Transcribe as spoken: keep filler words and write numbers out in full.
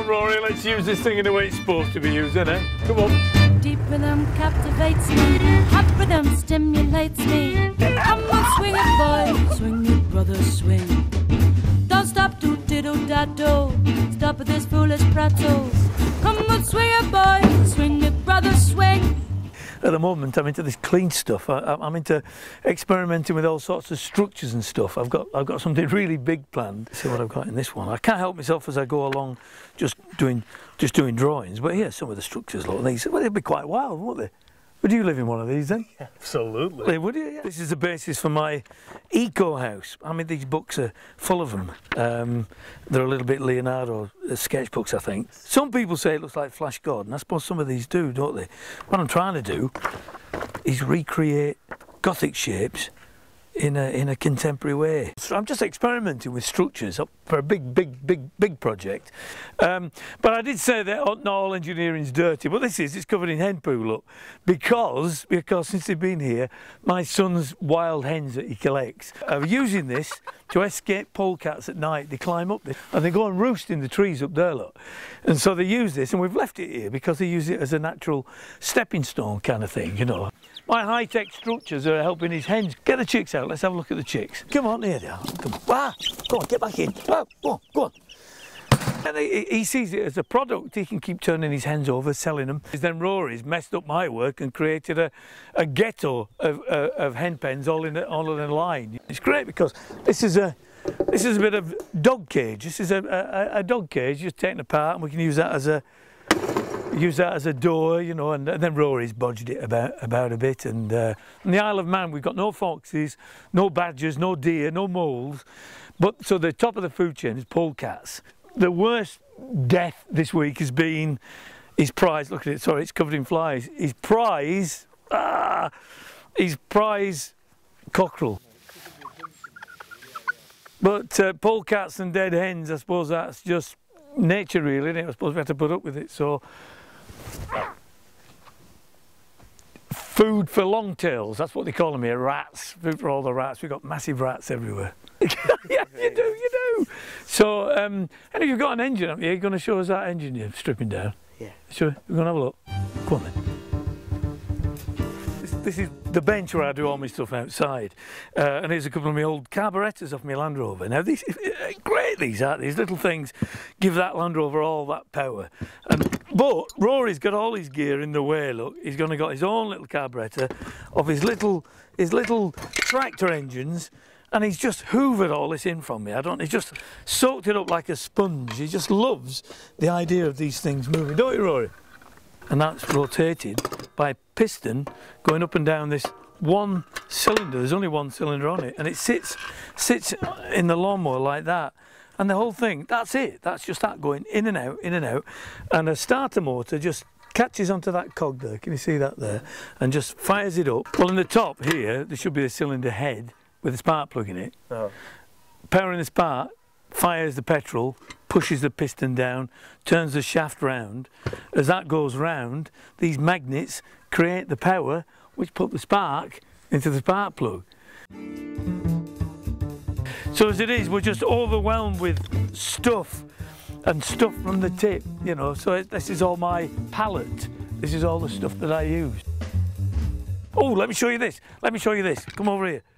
on, Rory, let's use this thing in the way it's supposed to be used, innit? Come on. Deep rhythm captivates me, hot rhythm stimulates me. Come on, swing it, boy, swing it, brother, swing. Don't stop to diddle-daddle, stop with this foolish prattle. Come on, swing it, boy, swing it, brother, swing. At the moment, I'm into this clean stuff. I, I'm into experimenting with all sorts of structures and stuff. I've got, I've got something really big planned. See what I've got in this one. I can't help myself as I go along, just doing, just doing drawings. But here, some of the structures look like these. Well, they'd be quite wild, wouldn't they? Would you live in one of these then? Yeah, absolutely. Would you? Yeah. This is the basis for my eco house. I mean, these books are full of them. Um, they're a little bit Leonardo sketchbooks, I think. Some people say it looks like Flash Gordon. I suppose some of these do, don't they? What I'm trying to do is recreate Gothic shapes in a, in a contemporary way. So I'm just experimenting with structures for a big, big, big, big project. Um, but I did say that not all engineering's dirty. Well, this is, it's covered in hen poo, look. Because, because since they've been here, my son's wild hens that he collects are using this to escape polecats at night. They climb up this and they go and roost in the trees up there, look. And so they use this, and we've left it here because they use it as a natural stepping stone kind of thing, you know. My high-tech structures are helping these hens. Get the chicks out, let's have a look at the chicks. Come on, here they are. Come on, ah, go on, get back in. Oh, go on, go on. And he, he sees it as a product. He can keep turning his hens over, selling them. Then Rory's messed up my work and created a, a ghetto of, uh, of hen pens all in, all in a line. It's great because this is a, this is a bit of dog cage. This is a, a, a dog cage just taken apart, and we can use that as a, use that as a door, you know, and, and then Rory's bodged it about, about a bit. And uh, on the Isle of Man, we've got no foxes, no badgers, no deer, no moles. But so the top of the food chain is polecats. The worst death this week has been his prize. Look at it, sorry, it's covered in flies. His prize, ah, his prize cockerel. But uh, polecats and dead hens, I suppose that's just nature, really, isn't it? I suppose we have to put up with it, so. Food for longtails, that's what they call them here, rats. Food for all the rats. We've got massive rats everywhere. Yeah, you do, you do. So, um, and if you've got an engine up here, you're going to show us that engine you're stripping down? Yeah. Sure, we're going to have a look. Come on then. This is the bench where I do all my stuff outside, uh, and here's a couple of my old carburettors off my Landrover. Now these, great these, aren't these little things? Give that Landrover all that power. And, but Rory's got all his gear in the way. Look, he's gonna got his own little carburettor of his little his little tractor engines, and he's just hoovered all this in from me. I don't. He's just soaked it up like a sponge. He just loves the idea of these things moving, don't you, Rory? And that's rotated by piston going up and down this one cylinder. There's only one cylinder on it, and it sits sits in the lawnmower like that. And the whole thing, that's it. That's just that going in and out, in and out. And a starter motor just catches onto that cog there. Can you see that there? And just fires it up. Well, in the top here, there should be a cylinder head with a spark plug in it. Oh. Powering the spark, fires the petrol, pushes the piston down, turns the shaft round. As that goes round, these magnets create the power which put the spark into the spark plug. So as it is, we're just overwhelmed with stuff, and stuff from the tip, you know. So it, this is all my palette. This is all the stuff that I use. Oh, let me show you this. Let me show you this. Come over here.